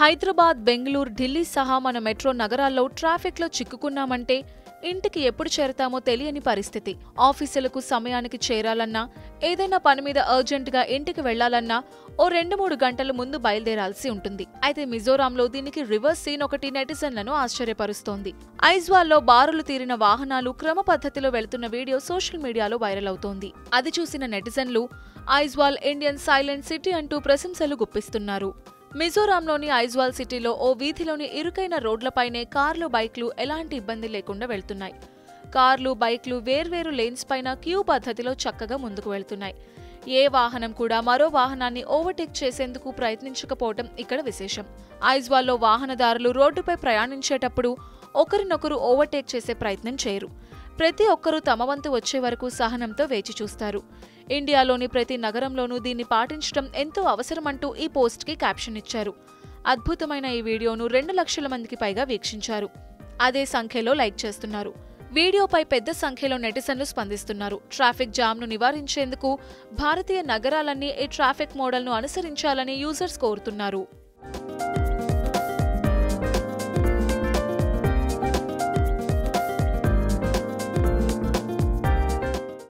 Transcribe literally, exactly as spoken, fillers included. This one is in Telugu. హైదరాబాద్ బెంగళూరు ఢిల్లీ సహా మన మెట్రో నగరాల్లో ట్రాఫిక్ లో చిక్కుకున్నామంటే ఇంటికి ఎప్పుడు చేరతామో తెలియని పరిస్థితి. ఆఫీసులకు సమయానికి చేరాలన్నా ఏదైనా పని మీద అర్జెంట్ గా ఇంటికి వెళ్లాలన్నా ఓ రెండు మూడు గంటల ముందు బయలుదేరాల్సి ఉంటుంది. అయితే మిజోరాంలో దీనికి రివర్స్ సీన్ ఒకటి నెటిజన్లను ఆశ్చర్యపరుస్తోంది. ఐజ్వాల్లో బారులు తీరిన వాహనాలు క్రమ పద్ధతిలో వెళ్తున్న వీడియో సోషల్ మీడియాలో వైరల్ అవుతోంది. అది చూసిన నెటిజన్లు ఐజ్వాల్ ఇండియన్ సైలెంట్ సిటీ అంటూ ప్రశంసలు గుప్పిస్తున్నారు. మిజోరాంలోని ఐజ్వాల్ సిటీలో ఓ వీధిలోని ఇరుకైన రోడ్లపైనే కార్లు బైక్లు ఎలాంటి ఇబ్బంది లేకుండా వెళ్తున్నాయి. కార్లు బైక్లు వేర్వేరు లేన్స్ పైన క్యూ పద్ధతిలో చక్కగా ముందుకు వెళ్తున్నాయి. ఏ వాహనం కూడా మరో వాహనాన్ని ఓవర్టేక్ చేసేందుకు ప్రయత్నించకపోవడం ఇక్కడ విశేషం. ఐజ్వాల్లో వాహనదారులు రోడ్డుపై ప్రయాణించేటప్పుడు ఒకరినొకరు ఓవర్టేక్ చేసే ప్రయత్నం చేయరు. ప్రతి ఒక్కరూ తమ వంతు వచ్చే వరకు సహనంతో వేచి చూస్తారు. ఇండియాలోని ప్రతి నగరంలోనూ దీన్ని పాటించడం ఎంతో అవసరమంటూ ఈ పోస్ట్కి క్యాప్షన్ ఇచ్చారు. అద్భుతమైన ఈ వీడియోను రెండు లక్షల మందికి పైగా వీక్షించారు. అదే సంఖ్యలో లైక్ చేస్తున్నారు. వీడియోపై పెద్ద సంఖ్యలో నెటిజన్లు స్పందిస్తున్నారు. ట్రాఫిక్ జామ్ను నివారించేందుకు భారతీయ నగరాలన్నీ ఈ ట్రాఫిక్ మోడల్ను అనుసరించాలని యూజర్స్ కోరుతున్నారు.